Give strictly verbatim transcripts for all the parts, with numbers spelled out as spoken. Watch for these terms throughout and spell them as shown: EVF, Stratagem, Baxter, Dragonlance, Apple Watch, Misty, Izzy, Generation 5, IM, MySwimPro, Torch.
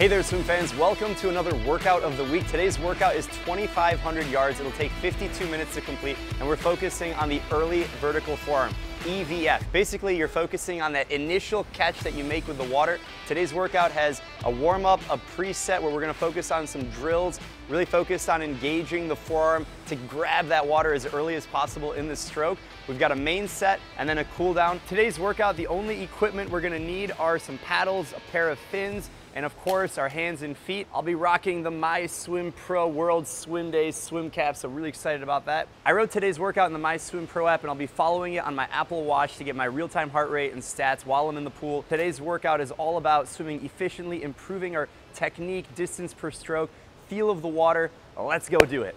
Hey there, swim fans. Welcome to another workout of the week. Today's workout is twenty-five hundred yards. It'll take fifty-two minutes to complete, and we're focusing on the early vertical forearm, E V F. Basically, you're focusing on that initial catch that you make with the water. Today's workout has a warm-up, a preset where we're gonna focus on some drills, really focused on engaging the forearm to grab that water as early as possible in the stroke. We've got a main set and then a cool down. Today's workout, the only equipment we're gonna need are some paddles, a pair of fins, and of course, our hands and feet. I'll be rocking the MySwimPro World Swim Day swim cap, so really excited about that. I wrote today's workout in the MySwimPro app, and I'll be following it on my Apple Watch to get my real-time heart rate and stats while I'm in the pool. Today's workout is all about swimming efficiently, improving our technique, distance per stroke, feel of the water. Let's go do it.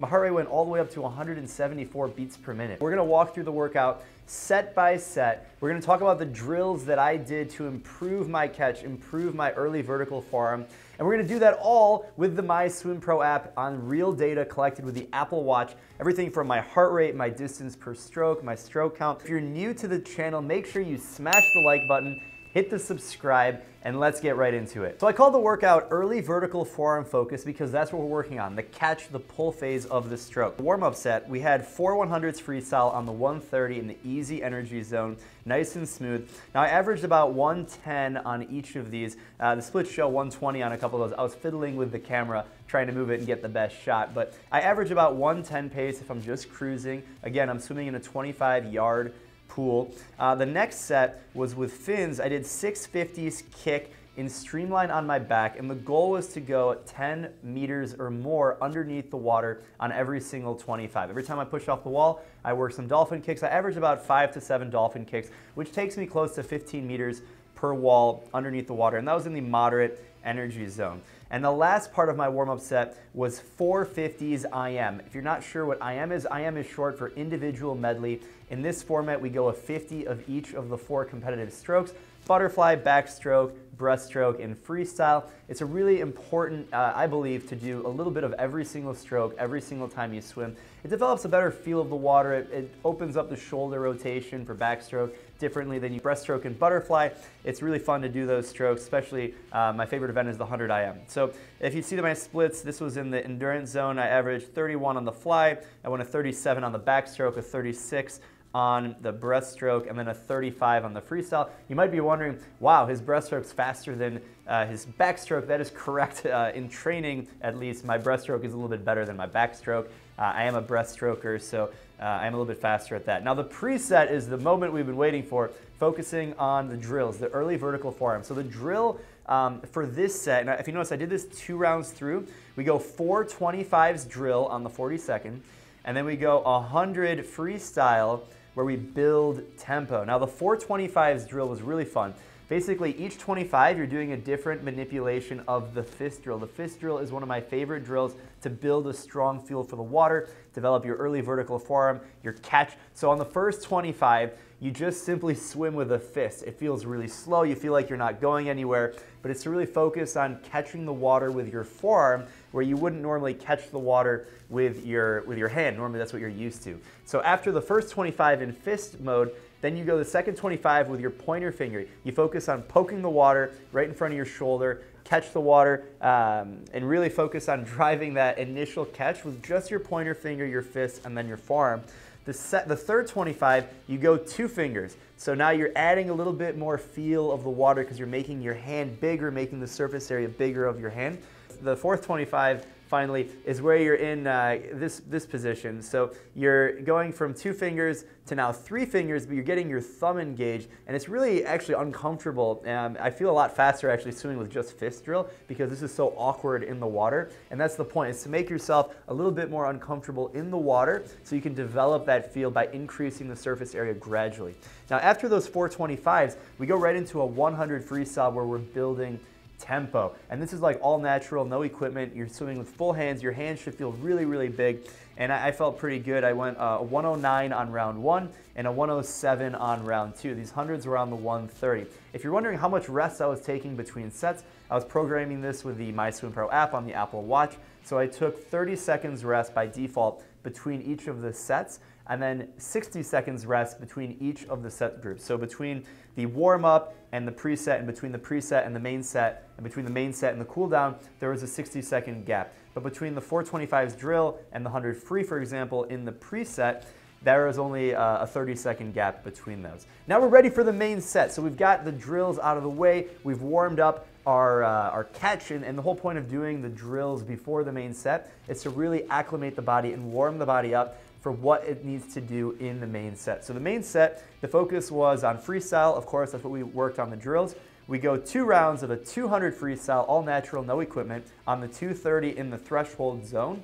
My heart rate went all the way up to one hundred seventy-four beats per minute. We're gonna walk through the workout set by set. We're gonna talk about the drills that I did to improve my catch, improve my early vertical forearm, and we're gonna do that all with the MySwimPro app on real data collected with the Apple Watch. Everything from my heart rate, my distance per stroke, my stroke count. If you're new to the channel, make sure you smash the like button, hit the subscribe, and let's get right into it. So I called the workout early vertical forearm focus because that's what we're working on, the catch, the pull phase of the stroke. The warm-up set, we had four one hundreds freestyle on the one thirty in the easy energy zone, nice and smooth. Now I averaged about one ten on each of these. Uh, the split show one twenty on a couple of those. I was fiddling with the camera, trying to move it and get the best shot, but I average about one ten pace if I'm just cruising. Again, I'm swimming in a twenty-five yard pool. Uh, the next set was with fins. I did six fifties kick in streamline on my back, and the goal was to go ten meters or more underneath the water on every single twenty-five. Every time I push off the wall, I work some dolphin kicks. I average about five to seven dolphin kicks, which takes me close to fifteen meters per wall underneath the water, and that was in the moderate energy zone. And the last part of my warm-up set was four fifties I M. If you're not sure what I M is, I M is short for individual medley. In this format, we go a fifty of each of the four competitive strokes: butterfly, backstroke, breaststroke, and freestyle. It's a really important, uh, I believe, to do a little bit of every single stroke, every single time you swim. It develops a better feel of the water. It, it opens up the shoulder rotation for backstroke differently than you breaststroke and butterfly. It's really fun to do those strokes, especially uh, my favorite event is the one hundred I M. So if you see my splits, this was in the endurance zone. I averaged thirty-one on the fly. I went a thirty-seven on the backstroke, a thirty-six on the breaststroke, and then a thirty-five on the freestyle. You might be wondering, wow, his breaststroke's faster than uh, his backstroke. That is correct. Uh, in training, at least, my breaststroke is a little bit better than my backstroke. Uh, I am a breaststroker, so uh, I'm a little bit faster at that. Now the preset is the moment we've been waiting for, focusing on the drills, the early vertical forearm. So the drill um, for this set, and if you notice, I did this two rounds through. We go four twenty-fives drill on the forty-second, and then we go one hundred freestyle, where we build tempo. Now the four twenty-fives drill was really fun. Basically each twenty-five you're doing a different manipulation of the fist drill. The fist drill is one of my favorite drills to build a strong feel for the water, develop your early vertical forearm, your catch. So on the first twenty-five, you just simply swim with a fist. It feels really slow, you feel like you're not going anywhere, but it's to really focus on catching the water with your forearm where you wouldn't normally catch the water with your, with your hand. Normally that's what you're used to. So after the first twenty-five in fist mode, then you go the second twenty-five with your pointer finger. You focus on poking the water right in front of your shoulder, catch the water, um, and really focus on driving that initial catch with just your pointer finger, your fist, and then your forearm. The, set, the third twenty-five, you go two fingers. So now you're adding a little bit more feel of the water because you're making your hand bigger, making the surface area bigger of your hand. The fourth twenty-five, finally, is where you're in uh, this, this position. So you're going from two fingers to now three fingers, but you're getting your thumb engaged, and it's really actually uncomfortable. Um, I feel a lot faster actually swimming with just fist drill because this is so awkward in the water, and that's the point, is to make yourself a little bit more uncomfortable in the water so you can develop that feel by increasing the surface area gradually. Now after those four twenty-fives, we go right into a one hundred freestyle where we're building tempo. And this is like all natural, no equipment. You're swimming with full hands. Your hands should feel really, really big. And I, I felt pretty good. I went uh, a one oh nine on round one and a one oh seven on round two. These hundreds were on the one thirty. If you're wondering how much rest I was taking between sets, I was programming this with the MySwimPro app on the Apple Watch. So I took thirty seconds rest by default between each of the sets. and then sixty seconds rest between each of the set groups. So between the warm-up and the preset, and between the preset and the main set, and between the main set and the cool-down, there was a sixty-second gap. But between the four twenty-fives drill and the one hundred free, for example, in the preset, there is only a thirty second gap between those. Now we're ready for the main set. So we've got the drills out of the way, we've warmed up our, uh, our catch, and, and the whole point of doing the drills before the main set is to really acclimate the body and warm the body up for what it needs to do in the main set. So the main set, the focus was on freestyle, of course, that's what we worked on the drills. We go two rounds of a two hundred freestyle, all natural, no equipment, on the two thirty in the threshold zone.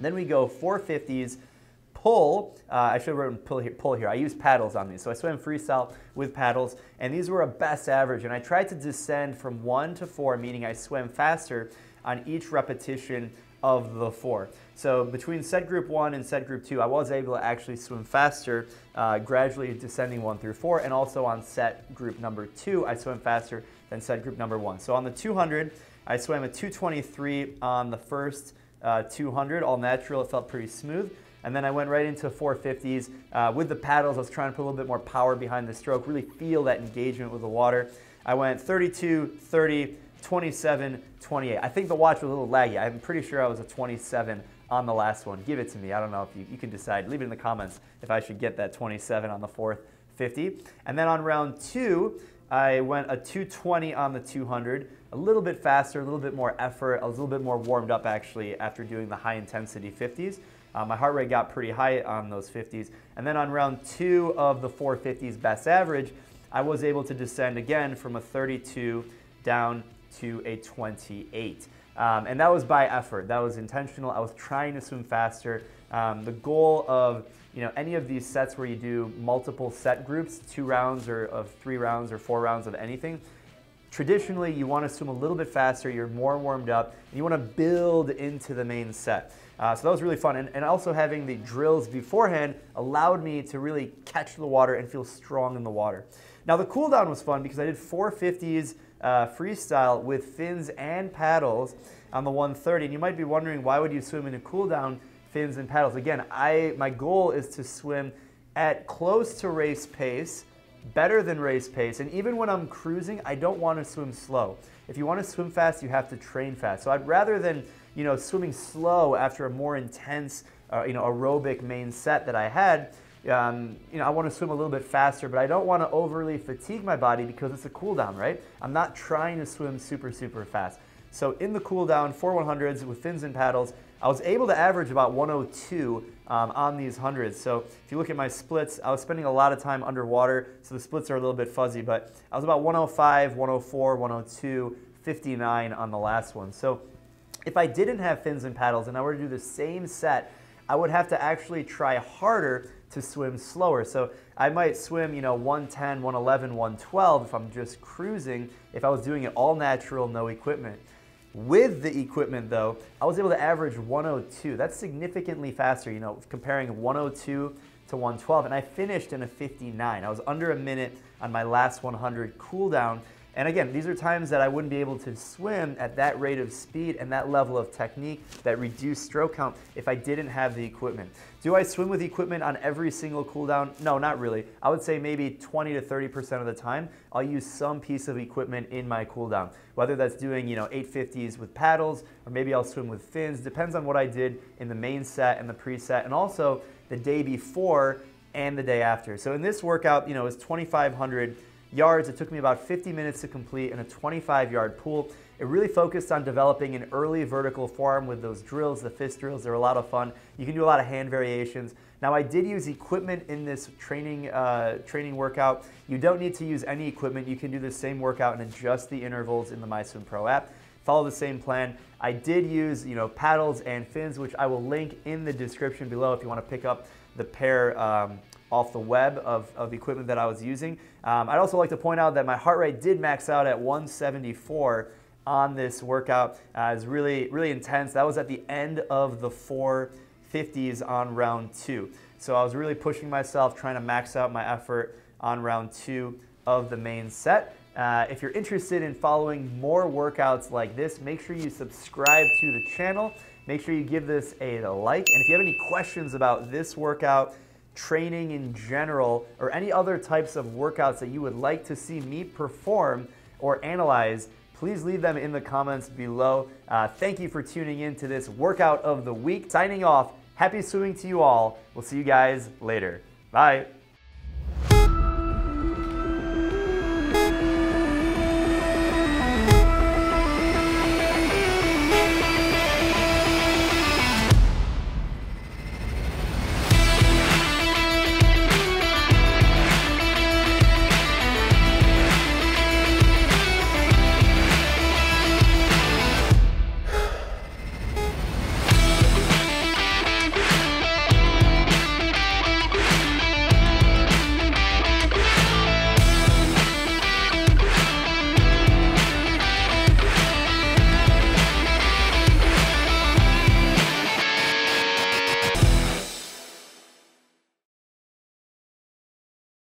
Then we go four fifties, pull, uh, I should have written pull here, pull here, I use paddles on these, so I swim freestyle with paddles, and these were a best average, and I tried to descend from one to four, meaning I swim faster on each repetition of the four. So between set group one and set group two, I was able to actually swim faster, uh, gradually descending one through four, and also on set group number two, I swim faster than set group number one. So on the two hundred, I swam a two twenty-three on the first uh, two hundred, all natural, it felt pretty smooth. And then I went right into four fifties. Uh, with the paddles, I was trying to put a little bit more power behind the stroke, really feel that engagement with the water. I went thirty-two, thirty, twenty-seven, twenty-eight. I think the watch was a little laggy. I'm pretty sure I was a twenty-seven on the last one. Give it to me. I don't know if you, you can decide. Leave it in the comments if I should get that twenty-seven on the fourth fifty. And then on round two, I went a two twenty on the two hundred, a little bit faster, a little bit more effort, a little bit more warmed up actually after doing the high intensity fifties. Uh, my heart rate got pretty high on those fifties. And then on round two of the four fifties best average, I was able to descend again from a thirty-two down to a twenty-eight. Um, and that was by effort, that was intentional. I was trying to swim faster. Um, the goal of you know any of these sets where you do multiple set groups, two rounds or of three rounds or four rounds of anything, traditionally you wanna swim a little bit faster, you're more warmed up, and you wanna build into the main set. Uh, so that was really fun, and, and also having the drills beforehand allowed me to really catch the water and feel strong in the water. Now the cool down was fun because I did four fifties uh, freestyle with fins and paddles on the one thirty, and you might be wondering why would you swim in a cool down fins and paddles. Again, I, my goal is to swim at close to race pace, better than race pace, and even when I'm cruising, I don't want to swim slow. If you want to swim fast, you have to train fast. So I'd rather than you know swimming slow after a more intense uh, you know aerobic main set that I had, um, you know I want to swim a little bit faster, but I don't want to overly fatigue my body because it's a cool down, right? I'm not trying to swim super super fast. So in the cool down, four one hundreds with fins and paddles, I was able to average about one oh two um, on these hundreds. So if you look at my splits, I was spending a lot of time underwater, so the splits are a little bit fuzzy, but I was about one oh five, one oh four, one oh two, fifty-nine on the last one. So if I didn't have fins and paddles and I were to do the same set, I would have to actually try harder to swim slower. So I might swim, you know, one ten, one eleven, one twelve if I'm just cruising, if I was doing it all natural, no equipment. With the equipment though, I was able to average one oh two. That's significantly faster, you know, comparing one oh two to one twelve, and I finished in a fifty-nine. I was under a minute on my last one hundred cooldown. And again, these are times that I wouldn't be able to swim at that rate of speed and that level of technique, that reduced stroke count, if I didn't have the equipment. Do I swim with equipment on every single cooldown? No, not really. I would say maybe twenty to thirty percent of the time, I'll use some piece of equipment in my cooldown, whether that's doing you know eight fifties with paddles, or maybe I'll swim with fins. Depends on what I did in the main set and the preset, and also the day before and the day after. So in this workout, you know, it's twenty-five hundred yards. It took me about fifty minutes to complete in a twenty-five yard pool. It really focused on developing an early vertical forearm with those drills, the fist drills. They're a lot of fun. You can do a lot of hand variations. Now I did use equipment in this training, uh, training workout. You don't need to use any equipment. You can do the same workout and adjust the intervals in the MySwimPro app. Follow the same plan. I did use you know, paddles and fins, which I will link in the description below if you want to pick up the pair um, off the web of, of the equipment that I was using. Um, I'd also like to point out that my heart rate did max out at one seventy-four on this workout. Uh, it was really, really intense. That was at the end of the four fifties on round two. So I was really pushing myself, trying to max out my effort on round two of the main set. Uh, if you're interested in following more workouts like this, make sure you subscribe to the channel. Make sure you give this a like. And if you have any questions about this workout, training in general, or any other types of workouts that you would like to see me perform or analyze, please leave them in the comments below. Uh, thank you for tuning in to this workout of the week. Signing off, happy swimming to you all. We'll see you guys later. Bye.